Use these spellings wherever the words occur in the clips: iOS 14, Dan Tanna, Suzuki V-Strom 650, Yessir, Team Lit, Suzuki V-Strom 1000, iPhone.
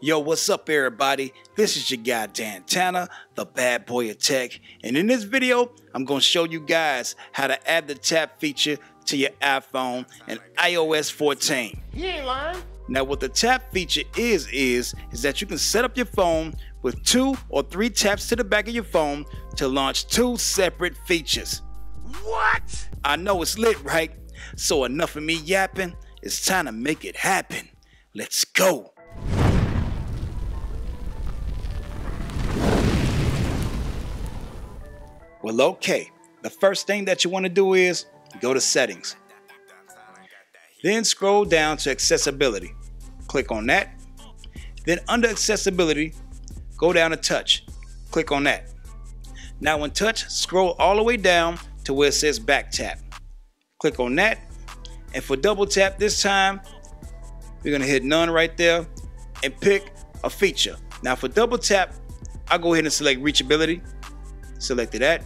Yo, what's up everybody? This is your guy Dan Tanna, the bad boy of tech, and in this video I'm going to show you guys how to add the tap feature to your iPhone in iOS 14. You ain't lying. Now what the tap feature is that you can set up your phone with 2 or 3 taps to the back of your phone to launch 2 separate features. What? I know, it's lit, right? So enough of me yapping, it's time to make it happen. Let's go. Well, okay, the first thing that you want to do is go to settings. Then scroll down to accessibility. Click on that. Then under accessibility, go down to touch. Click on that. Now when touch, scroll all the way down to where it says back tap. Click on that. And for double tap this time, you're going to hit none right there and pick a feature. Now for double tap, I'll go ahead and select reachability. Selected that.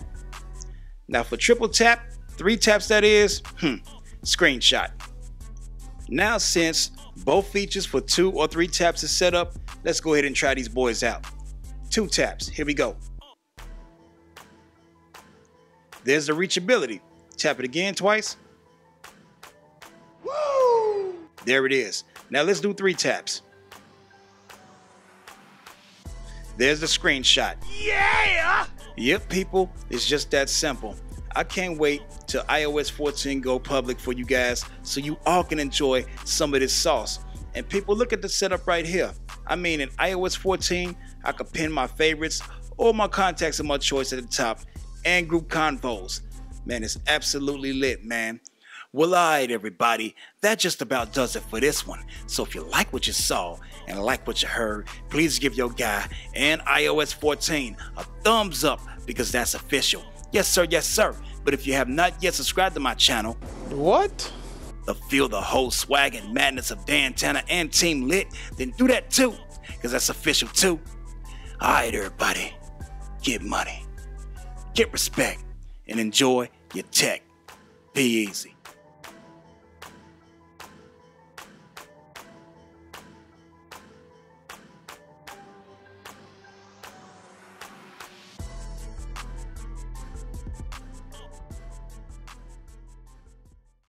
Now for triple tap, 3 taps that is, screenshot. Now since both features for 2 or 3 taps is set up, let's go ahead and try these boys out. 2 taps, here we go. There's the reachability. Tap it again twice. Woo! There it is. Now let's do 3 taps. There's the screenshot. Yeah! Yep, people, it's just that simple. I can't wait till iOS 14 go public for you guys so you all can enjoy some of this sauce. And people, look at the setup right here. I mean, in iOS 14, I could pin my favorites or my contacts of my choice at the top and group convos. Man, it's absolutely lit, man. Well, alright everybody, that just about does it for this one. So if you like what you saw and like what you heard, please give your guy and iOS 14 a thumbs up because that's official. Yes sir, yes sir. But if you have not yet subscribed to my channel, what? To feel the whole swag and madness of Dan Tanna and Team Lit, then do that too, because that's official too. Alright everybody, get money, get respect, and enjoy your tech. Be easy.